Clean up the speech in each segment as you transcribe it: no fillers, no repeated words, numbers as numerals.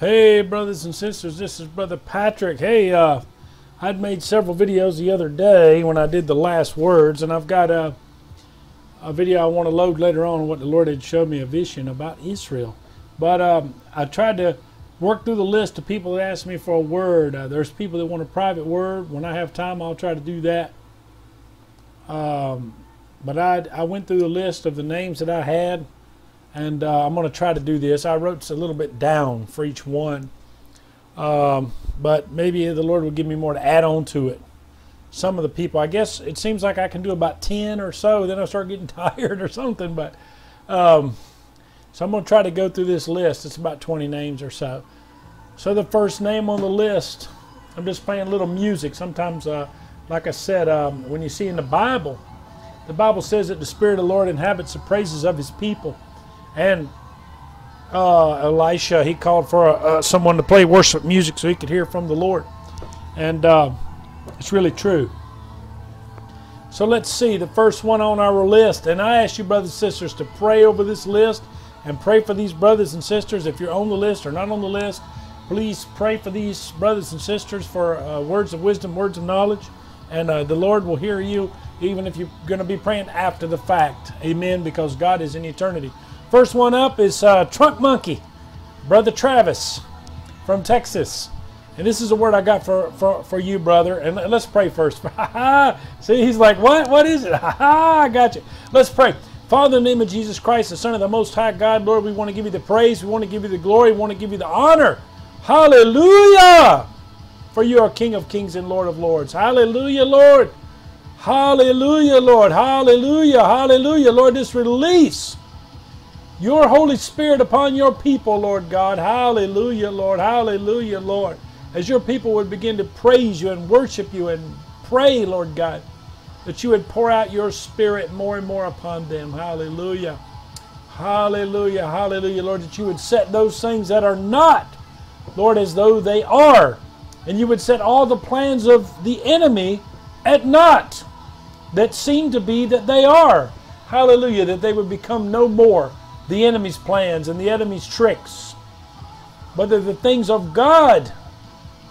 Hey brothers and sisters, this is Brother Patrick. Hey, I'd made several videos the other day when I did the last words, and I've got a video I want to load later on what the Lord had showed me a vision about Israel. But I tried to work through the list of people that asked me for a word. There's people that want a private word. When I have time, I'll try to do that. But I went through the list of the names that I had. And I'm going to try to do this. I wrote a little bit down for each one. But maybe the Lord will give me more to add on to it. Some of the people, I guess it seems like I can do about 10 or so. Then I start getting tired or something. But so I'm going to try to go through this list. It's about 20 names or so. So the first name on the list, I'm just playing a little music. Sometimes, like I said, when you see in the Bible says that the Spirit of the Lord inhabits the praises of His people. And Elisha, he called for someone to play worship music so he could hear from the Lord. And it's really true. So let's see, the first one on our list. And I ask you, brothers and sisters, to pray over this list and pray for these brothers and sisters. If you're on the list or not on the list, please pray for these brothers and sisters for words of wisdom, words of knowledge. And the Lord will hear you even if you're going to be praying after the fact. Amen, because God is in eternity. First one up is Trunk Monkey, Brother Travis from Texas. And this is a word I got for you, brother. And let's pray first. See, he's like, what? What is it? I got you. Let's pray. Father, in the name of Jesus Christ, the Son of the Most High God, Lord, we want to give you the praise. We want to give you the glory. We want to give you the honor. Hallelujah. For you are King of kings and Lord of lords. Hallelujah, Lord. Hallelujah, Lord. Hallelujah. Hallelujah, Lord. This release your Holy Spirit upon your people, Lord God. Hallelujah, Lord. Hallelujah, Lord. As your people would begin to praise you and worship you and pray, Lord God, that you would pour out your Spirit more and more upon them. Hallelujah. Hallelujah. Hallelujah, Lord, that you would set those things that are not, Lord, as though they are. And you would set all the plans of the enemy at naught that seem to be that they are. Hallelujah, that they would become no more the enemy's plans and the enemy's tricks, but they're the things of God,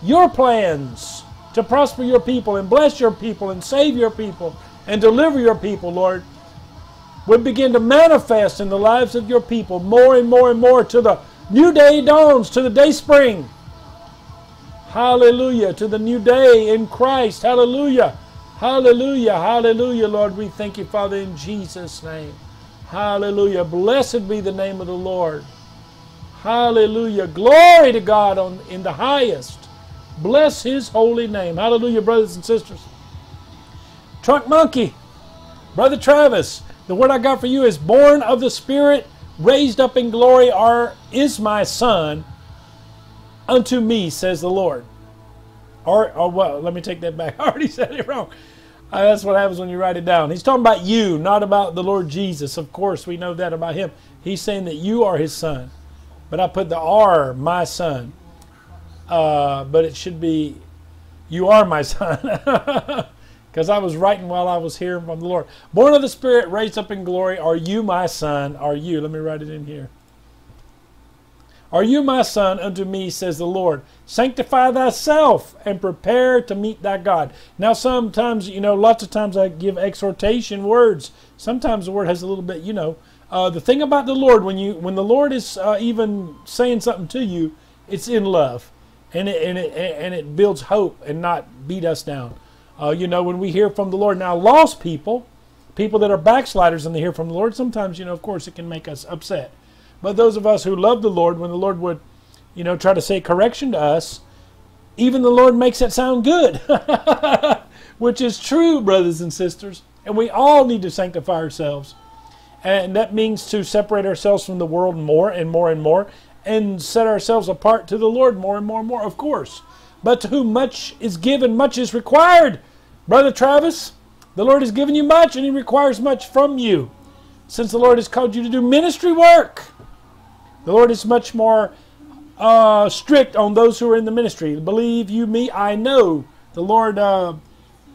your plans to prosper your people and bless your people and save your people and deliver your people, Lord, would begin to manifest in the lives of your people more and more and more to the new day dawns, to the day spring. Hallelujah, to the new day in Christ. Hallelujah, hallelujah, hallelujah, Lord. We thank you, Father, in Jesus' name. Hallelujah. Blessed be the name of the Lord. Hallelujah. Glory to God in the highest. Bless His holy name. Hallelujah, brothers and sisters. Trunk Monkey, Brother Travis, the word I got for you is born of the Spirit, raised up in glory, is my Son unto me, says the Lord. Or well, let me take that back. I already said it wrong. That's what happens when you write it down. He's talking about you, not about the Lord Jesus. Of course, we know that about Him. He's saying that you are His Son. But I put the R, my Son. But it should be, you are my Son. Because I was writing while I was hearing from the Lord. Born of the Spirit, raised up in glory, are you my Son? Are you? Let me write it in here. Are you my Son unto me, says the Lord. Sanctify thyself and prepare to meet thy God. Now sometimes, you know, lots of times I give exhortation words. Sometimes the word has a little bit, you know. The thing about the Lord, when the Lord is even saying something to you, it's in love. And it builds hope and not beat us down. You know, when we hear from the Lord. Now lost people, people that are backsliders and they hear from the Lord, sometimes, you know, of course it can make us upset. But those of us who love the Lord, when the Lord would, you know, try to say correction to us, even the Lord makes it sound good, which is true, brothers and sisters. And we all need to sanctify ourselves. And that means to separate ourselves from the world more and more and more, and set ourselves apart to the Lord more and more and more, of course. But to whom much is given, much is required. Brother Travis, the Lord has given you much, and He requires much from you. Since the Lord has called you to do ministry work, the Lord is much more strict on those who are in the ministry. Believe you me, I know the Lord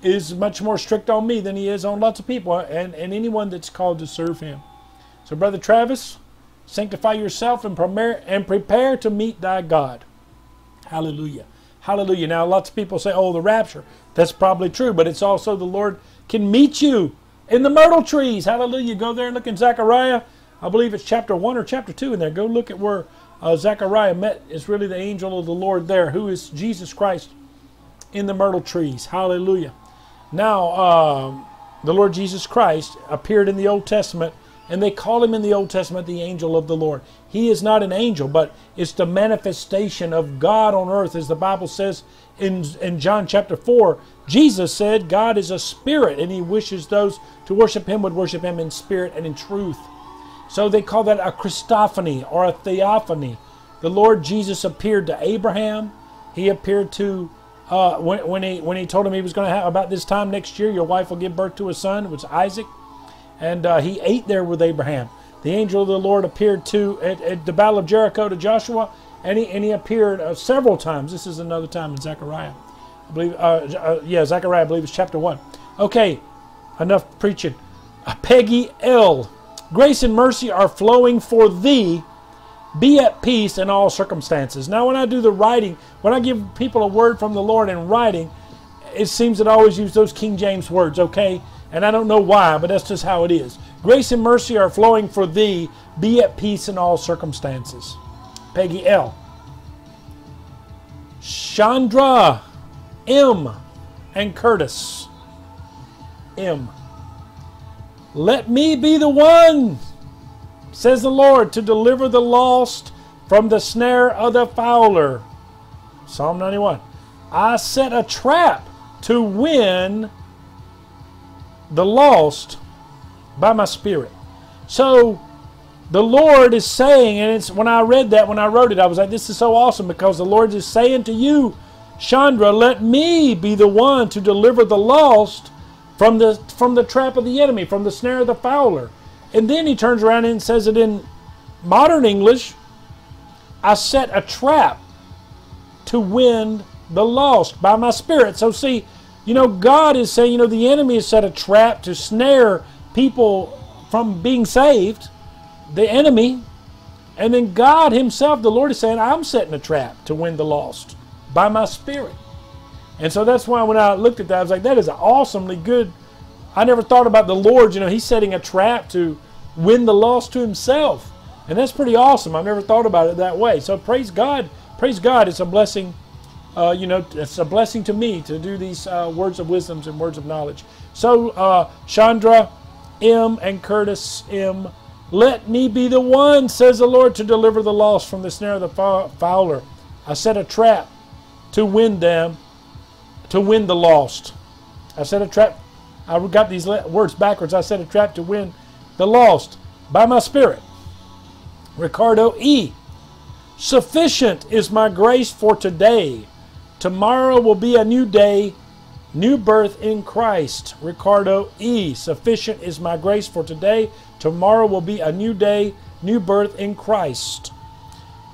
is much more strict on me than He is on lots of people and anyone that's called to serve Him. So Brother Travis, Sanctify yourself and prepare to meet thy God. Hallelujah. Hallelujah. Now, lots of people say, oh, the rapture. That's probably true, but it's also the Lord can meet you in the myrtle trees. Hallelujah. Go there and look in Zechariah. I believe it's chapter 1 or chapter 2 in there. Go look at where Zechariah met. It's really the angel of the Lord there, who is Jesus Christ in the myrtle trees. Hallelujah. Now, the Lord Jesus Christ appeared in the Old Testament, and they call him in the Old Testament the angel of the Lord. He is not an angel, but it's the manifestation of God on earth. As the Bible says in John chapter 4, Jesus said God is a spirit, and he wishes those to worship him would worship him in spirit and in truth. So they call that a Christophany or a theophany. The Lord Jesus appeared to Abraham. He appeared to when he told him he was going to have, about this time next year, your wife will give birth to a son. It was Isaac. And he ate there with Abraham. The angel of the Lord appeared to at the Battle of Jericho to Joshua, and he appeared several times. This is another time in Zechariah, I believe. Yeah, Zechariah, I believe it's chapter 1. Okay, enough preaching. Peggy L. Grace and mercy are flowing for thee. Be at peace in all circumstances. Now, when I do the writing, when I give people a word from the Lord in writing, it seems that I always use those King James words, okay? And I don't know why, but that's just how it is. Grace and mercy are flowing for thee. Be at peace in all circumstances. Peggy L. Chandra M. and Curtis M. Let me be the one, says the Lord, to deliver the lost from the snare of the fowler. Psalm 91. I set a trap to win the lost by my spirit. So the Lord is saying, and it's when I read that, when I wrote it, I was like, this is so awesome, because the Lord is saying to you, Chandra, let me be the one to deliver the lost from the trap of the enemy, from the snare of the fowler. And then he turns around and says it in modern English, I set a trap to win the lost by my spirit. So see, you know, God is saying, you know, the enemy has set a trap to snare people from being saved, the enemy. And then God himself, the Lord, is saying, I'm setting a trap to win the lost by my spirit. And so that's why when I looked at that, I was like, that is awesomely good. I never thought about the Lord, you know, he's setting a trap to win the lost to himself. And that's pretty awesome. I've never thought about it that way. So praise God. Praise God. It's a blessing. You know, it's a blessing to me to do these words of wisdoms and words of knowledge. So, Chandra M. and Curtis M., let me be the one, says the Lord, to deliver the lost from the snare of the fowler. I set a trap to win them, to win the lost. I set a trap. I got these words backwards. I set a trap to win the lost by my spirit. Ricardo E. Sufficient is my grace for today. Tomorrow will be a new day, new birth in Christ. Ricardo E. Sufficient is my grace for today. Tomorrow will be a new day, new birth in Christ.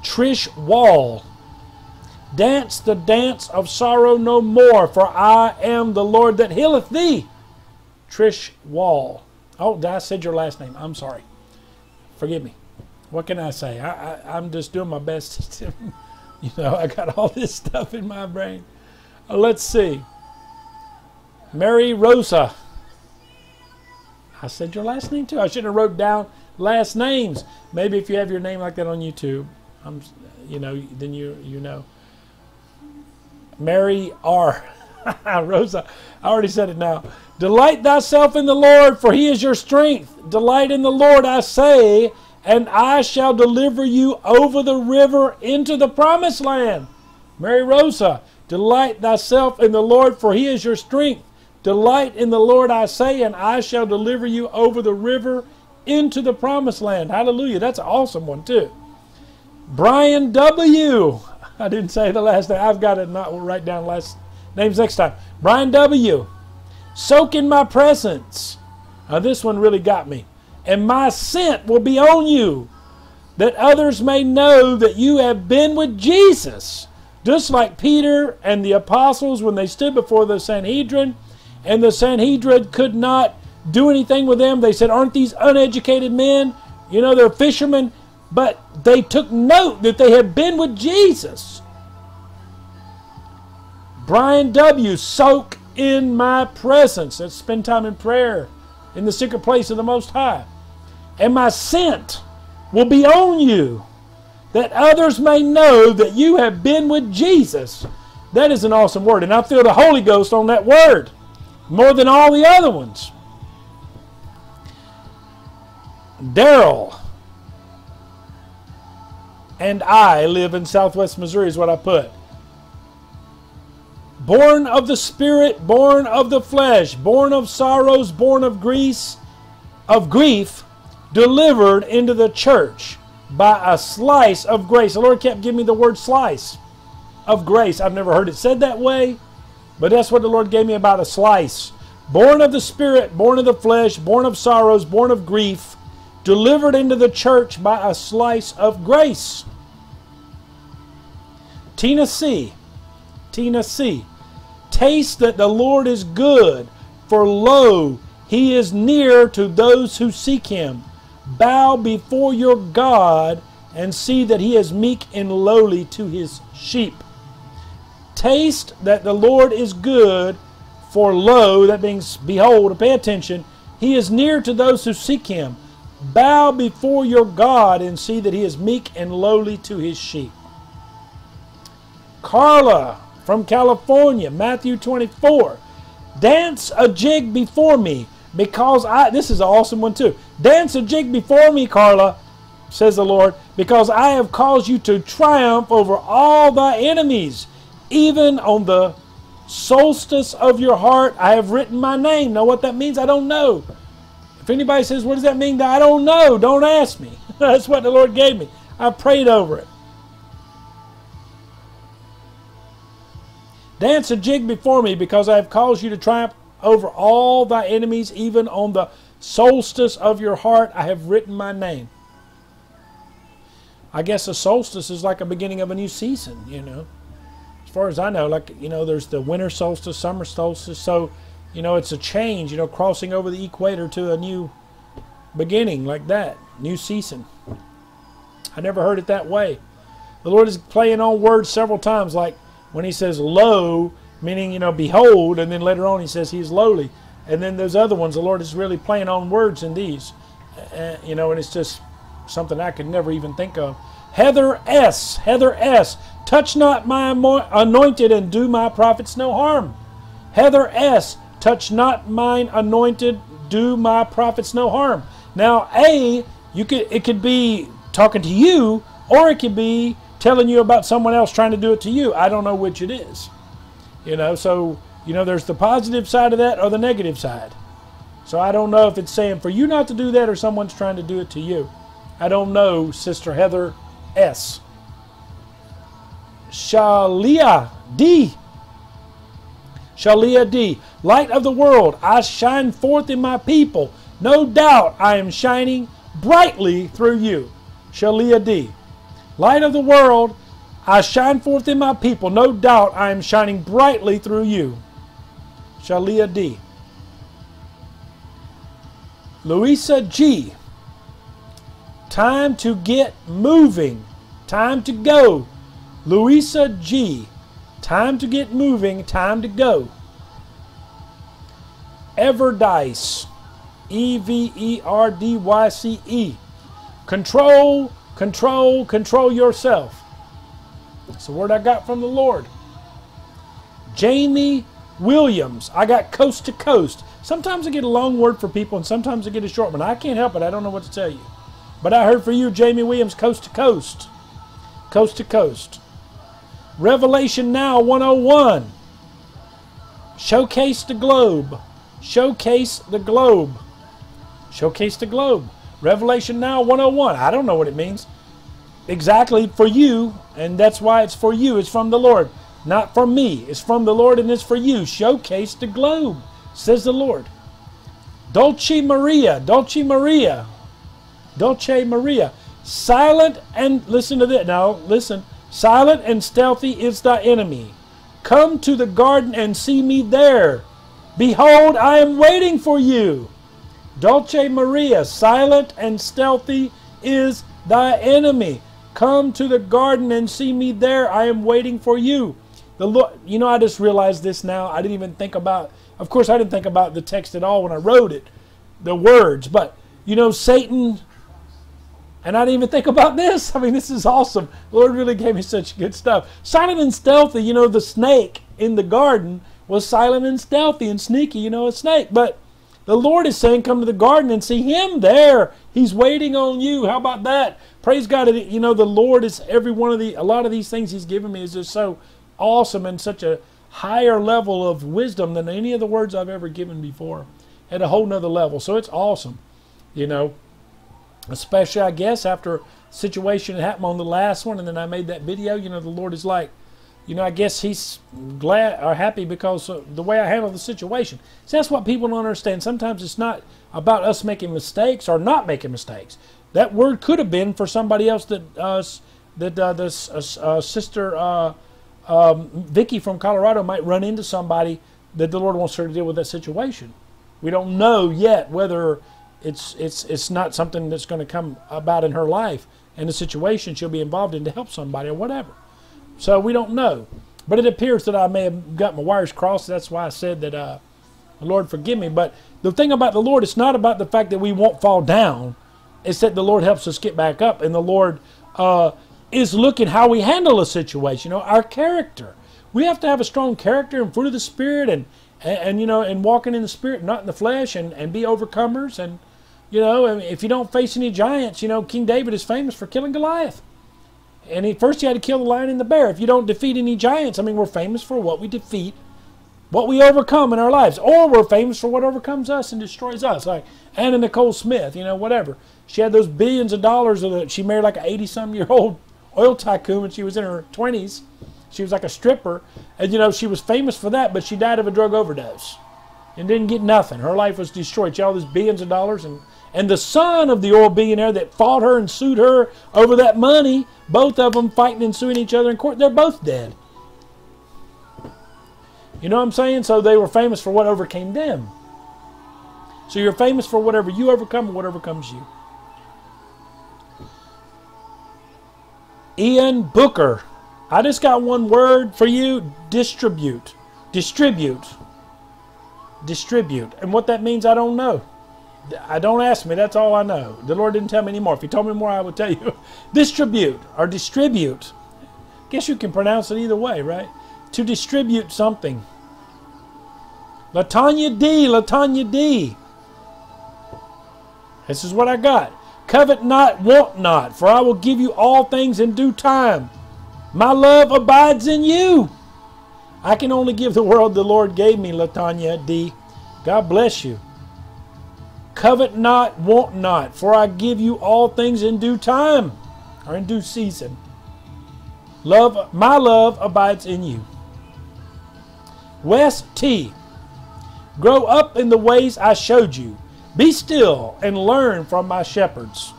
Trish Wall. Dance the dance of sorrow no more, for I am the Lord that healeth thee. Trish Wall. Oh, I said your last name. I'm sorry. Forgive me. What can I say? I'm just doing my best to... You know, I got all this stuff in my brain. Let's see. Mary Rosa. I said your last name too. I should have wrote down last names. Maybe if you have your name like that on YouTube, you know, then you know. Mary R. Rosa. I already said it now. Delight thyself in the Lord, for he is your strength. Delight in the Lord, I say, and I shall deliver you over the river into the promised land. Mary Rosa, delight thyself in the Lord, for he is your strength. Delight in the Lord, I say, and I shall deliver you over the river into the promised land. Hallelujah. That's an awesome one, too. Brian W. I didn't say the last name. I've got it. We'll write down last names next time. Brian W. Soak in my presence. Now, this one really got me. And my scent will be on you, that others may know that you have been with Jesus. Just like Peter and the apostles when they stood before the Sanhedrin, and the Sanhedrin could not do anything with them. They said, aren't these uneducated men? You know, they're fishermen. But they took note that they had been with Jesus. Brian W., soak in my presence. Let's spend time in prayer in the secret place of the Most High. And my scent will be on you, that others may know that you have been with Jesus. That is an awesome word. And I feel the Holy Ghost on that word more than all the other ones. Daryl and I live in Southwest Missouri is what I put. Born of the Spirit, born of the flesh, born of sorrows, born of grief, delivered into the church by a slice of grace. The Lord kept giving me the word slice of grace. I've never heard it said that way, but that's what the Lord gave me about a slice. Born of the Spirit, born of the flesh, born of sorrows, born of grief, delivered into the church by a slice of grace. Tina C. Taste that the Lord is good, for lo, he is near to those who seek him. Bow before your God and see that he is meek and lowly to his sheep. Taste that the Lord is good, for lo, that means behold, or pay attention, he is near to those who seek him. Bow before your God and see that he is meek and lowly to his sheep. Carla from California, Matthew 24. Dance a jig before me, because I, this is an awesome one too. Dance a jig before me, Carla, says the Lord, because I have caused you to triumph over all thy enemies. Even on the solstice of your heart, I have written my name. Now what that means, I don't know. If anybody says, what does that mean? I don't know. Don't ask me. That's what the Lord gave me. I prayed over it. Dance a jig before me, because I have caused you to triumph over all thy enemies. Even on the solstice of your heart, I have written my name. I guess a solstice is like a beginning of a new season, you know. As far as I know, like, you know, there's the winter solstice, summer solstice. So, you know, it's a change, you know, crossing over the equator to a new beginning like that, new season. I never heard it that way. The Lord is playing on words several times, like when he says lo, meaning, you know, behold, and then later on he says he's lowly. And then those other ones, the Lord is really playing on words in these, you know, and it's just something I could never even think of. Heather S., touch not my anointed and do my prophets no harm. Heather S., touch not mine anointed, do my prophets no harm. Now, it could be talking to you, or it could be telling you about someone else trying to do it to you. I don't know which it is. You know, so, you know, there's the positive side of that or the negative side. So I don't know if it's saying for you not to do that or someone's trying to do it to you. I don't know, Sister Heather S. Shalia D. Light of the world, I shine forth in my people. No doubt I am shining brightly through you. Shalia D. Light of the world, I shine forth in my people. No doubt I am shining brightly through you. Shalia D. Luisa G. Time to get moving. Time to go. Luisa G. Time to get moving, time to go. Everdice, Everdyce. Control yourself. That's the word I got from the Lord. Jamie Williams, I got coast to coast. Sometimes I get a long word for people and sometimes I get a short one. I can't help it, I don't know what to tell you. But I heard for you, Jamie Williams, coast to coast. Coast to coast. Revelation Now 101. Showcase the globe. Revelation Now 101. I don't know what it means exactly for you, and that's why it's for you. It's from the Lord, not from me. It's from the Lord, and it's for you. Showcase the globe, says the Lord. Dulce Maria. Silent and listen to this. Now listen. Silent and stealthy is thy enemy. Come to the garden and see me there. Behold, I am waiting for you. Dulce Maria, silent and stealthy is thy enemy. Come to the garden and see me there. I am waiting for you. The Lord, you know, I just realized this now. I didn't even think about, of course, I didn't think about the text at all when I wrote it, the words. But, you know, Satan, and I didn't even think about this. I mean, this is awesome. The Lord really gave me such good stuff. Silent and stealthy, you know, the snake in the garden was silent and stealthy and sneaky, you know, a snake. But the Lord is saying, come to the garden and see him there. He's waiting on you. How about that? Praise God. You know, the Lord is every one of the, a lot of these things he's given me is just so awesome and such a higher level of wisdom than any of the words I've ever given before at a whole nother level. So it's awesome, you know, especially, I guess, after a situation that happened on the last one and then I made that video, you know, the Lord is like, you know, I guess he's glad or happy because of the way I handled the situation. See, that's what people don't understand. Sometimes it's not about us making mistakes or not making mistakes. That word could have been for somebody else that sister Vicky from Colorado might run into somebody that the Lord wants her to deal with that situation. We don't know yet whether it's not something that's going to come about in her life and the situation she'll be involved in to help somebody or whatever. So we don't know. But it appears that I may have got my wires crossed. That's why I said that, the Lord forgive me. But the thing about the Lord, it's not about the fact that we won't fall down. It's that the Lord helps us get back up. And the Lord is looking how we handle a situation, you know, our character. We have to have a strong character and fruit of the Spirit and you know, and walking in the Spirit, not in the flesh, and be overcomers. And, you know, if you don't face any giants, you know, King David is famous for killing Goliath. And first he had to kill the lion and the bear. If you don't defeat any giants, I mean, we're famous for what we defeat, what we overcome in our lives. Or we're famous for what overcomes us and destroys us. Like Anna Nicole Smith, you know, whatever. She had those billions of dollars. She married like an 80-some-year-old oil tycoon when she was in her 20s. She was like a stripper. And, you know, she was famous for that, but she died of a drug overdose and didn't get nothing. Her life was destroyed. She had all these billions of dollars. And the son of the oil billionaire that fought her and sued her over that money, both of them fighting and suing each other in court, they're both dead. You know what I'm saying? So they were famous for what overcame them. So you're famous for whatever you overcome and whatever comes you. Ian Booker. I just got one word for you. Distribute. Distribute. Distribute. And what that means, I don't know. I don't ask me. That's all I know. The Lord didn't tell me any more. If he told me more, I would tell you. Distribute or distribute. Guess you can pronounce it either way, right? To distribute something. Latonya D. Latonya D. This is what I got. Covet not, want not, for I will give you all things in due time. My love abides in you. I can only give the world the Lord gave me, Latonya D. God bless you. Covet not, want not, for I give you all things in due time, or in due season. Love, my love abides in you. West T. Grow up in the ways I showed you. Be still and learn from my shepherds.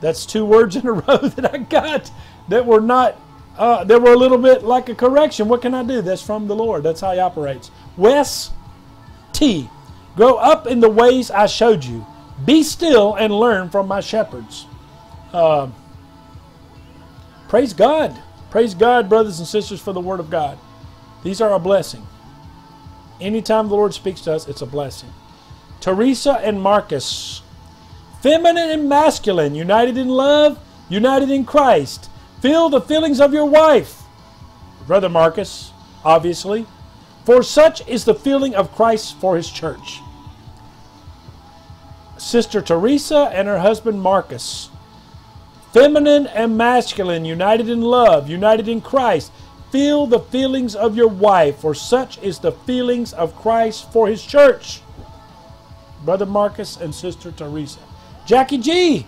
That's two words in a row that I got that were not, that were a little bit like a correction. What can I do? That's from the Lord. That's how he operates. West T. Grow up in the ways I showed you. Be still and learn from my shepherds. Praise God. Praise God, brothers and sisters, for the Word of God. These are a blessing. Anytime the Lord speaks to us, it's a blessing. Teresa and Marcus. Feminine and masculine, united in love, united in Christ. Feel the feelings of your wife. Brother Marcus, obviously. For such is the feeling of Christ for his church. Sister Teresa and her husband Marcus. Feminine and masculine, united in love, united in Christ. Feel the feelings of your wife, for such is the feelings of Christ for his church. Brother Marcus and Sister Teresa. Jackie G.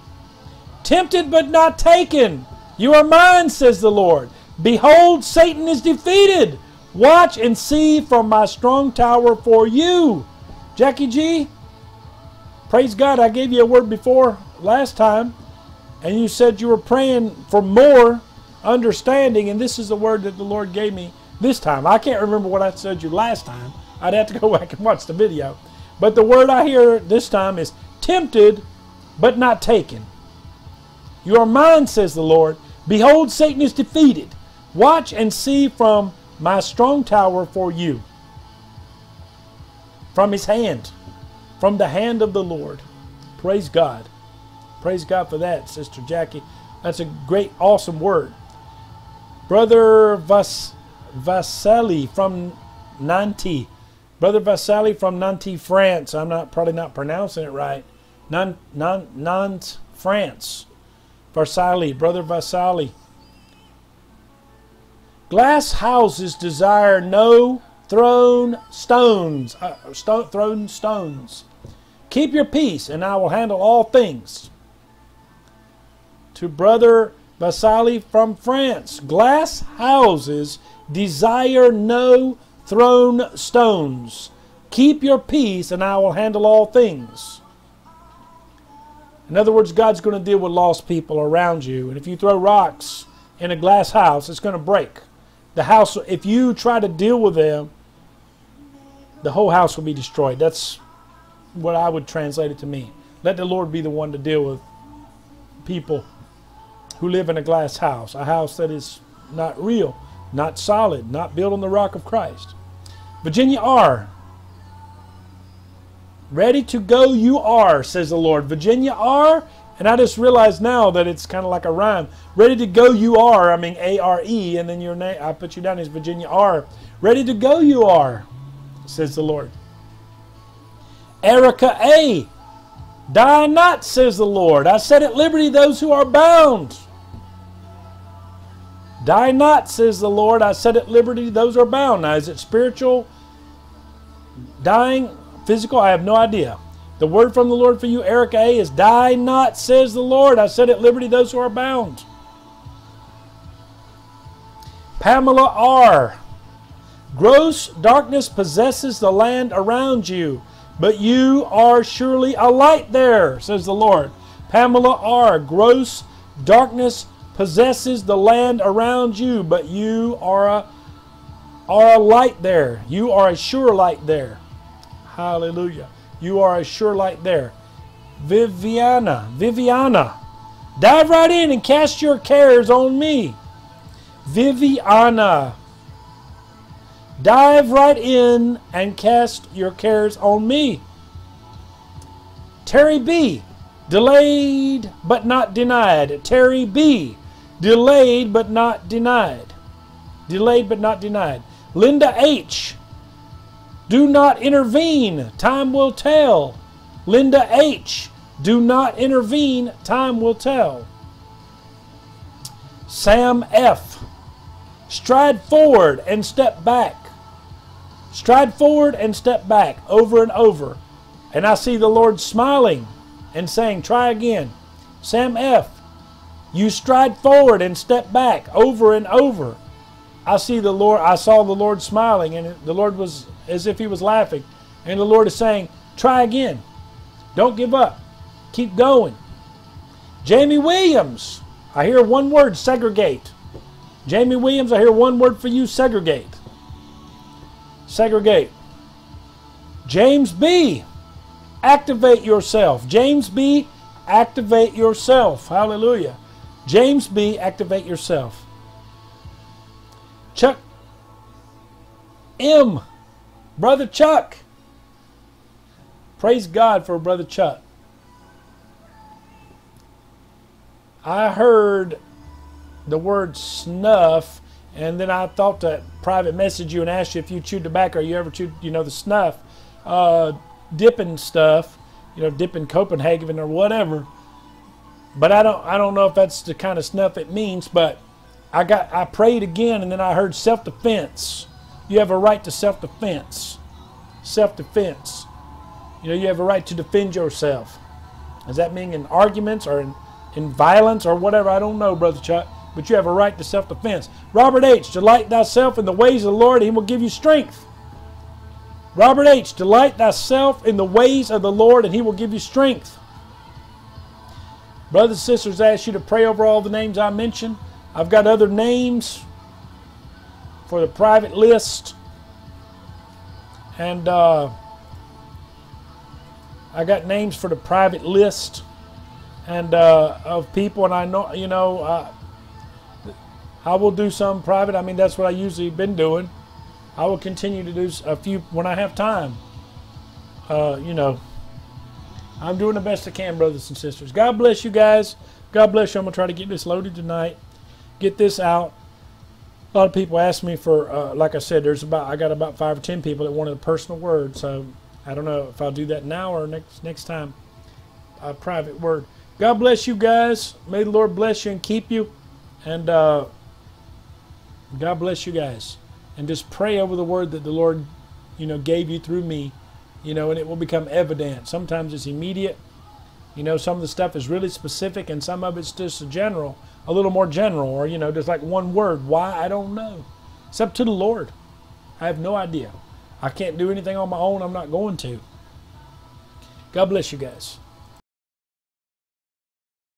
Tempted but not taken. You are mine, says the Lord. Behold, Satan is defeated. Watch and see from my strong tower for you. Jackie G, praise God, I gave you a word before last time, and you said you were praying for more understanding, and this is the word that the Lord gave me this time. I can't remember what I said you last time. I'd have to go back and watch the video. But the word I hear this time is tempted but not taken. your mind, says the Lord. Behold, Satan is defeated. Watch and see from my strong tower for you. From his hand. From the hand of the Lord. Praise God. Praise God for that, Sister Jackie. That's a great, awesome word. Brother Vassili from Nantes. Brother Vassili from Nantes, France. I'm not probably not pronouncing it right. Nantes, France. Vassili, Brother Vassili. Glass houses desire no thrown stones. Thrown stones. Keep your peace, and I will handle all things. To Brother Vassili from France. Glass houses desire no thrown stones. Keep your peace, and I will handle all things. In other words, God's going to deal with lost people around you. And if you throw rocks in a glass house, it's going to break. The house, if you try to deal with them, the whole house will be destroyed. That's what I would translate it to mean. Let the Lord be the one to deal with people who live in a glass house, a house that is not real, not solid, not built on the rock of Christ. Virginia R. Ready to go you are, says the Lord. Virginia R. And I just realized now that it's kind of like a rhyme. Ready to go you are, I mean A-R-E, and then your name, I put you down as Virginia R. Ready to go you are, says the Lord. Erica A. Die not, says the Lord. I set at liberty those who are bound. Die not, says the Lord. I set at liberty those who are bound. Now, is it spiritual, dying, physical? I have no idea. The word from the Lord for you, Erica A., is die not, says the Lord. I set at liberty those who are bound. Pamela R. Gross darkness possesses the land around you, but you are surely a light there, says the Lord. Pamela R. Gross darkness possesses the land around you, but you are a light there. You are a sure light there. Hallelujah. You are a sure light there. Viviana. Dive right in and cast your cares on me. Viviana. Dive right in and cast your cares on me. Terry B. Delayed but not denied. Terry B. Delayed but not denied. Delayed but not denied. Linda H. Do not intervene. Time will tell. Linda H. Do not intervene. Time will tell. Sam F. Stride forward and step back. Stride forward and step back over and over. And I see the Lord smiling and saying, try again. Sam F. You stride forward and step back over and over. I see the Lord. I saw the Lord smiling, and the Lord was as if he was laughing. And the Lord is saying, try again. Don't give up. Keep going. Jamie Williams. I hear one word, segregate. Jamie Williams, I hear one word for you, segregate. Segregate. James B. Activate yourself. James B. Activate yourself. Hallelujah. James B. Activate yourself. Chuck M. Brother Chuck. Praise God for Brother Chuck. I heard the word snuff, and then I thought to private message you and ask you if you chewed tobacco. You ever chewed, you know, the snuff, dipping stuff, you know, dipping Copenhagen or whatever. But I don't know if that's the kind of snuff it means. But I prayed again, and then I heard self-defense. You have a right to self-defense. Self-defense. You know, you have a right to defend yourself. Does that mean in arguments or in violence or whatever? I don't know, Brother Chuck. But you have a right to self-defense. Robert H., delight thyself in the ways of the Lord, and he will give you strength. Robert H., delight thyself in the ways of the Lord, and he will give you strength. Brothers and sisters, I ask you to pray over all the names I mentioned. I've got other names for the private list, and I got names for the private list. and of people. And I know, you know, I will do some private. I mean, that's what I usually been doing. I will continue to do a few when I have time. You know, I'm doing the best I can, brothers and sisters. God bless you guys. God bless you. I'm going to try to get this loaded tonight. Get this out. A lot of people ask me for, like I said, there's about, I got about 5 or 10 people that wanted a personal word. So I don't know if I'll do that now or next time. A private word. God bless you guys. May the Lord bless you and keep you. And God bless you guys. And just pray over the word that the Lord, you know, gave you through me. You know, and it will become evident. Sometimes it's immediate. You know, some of the stuff is really specific, and some of it's just a general, a little more general, or, you know, just like one word. Why? I don't know. It's up to the Lord. I have no idea. I can't do anything on my own. I'm not going to. God bless you guys.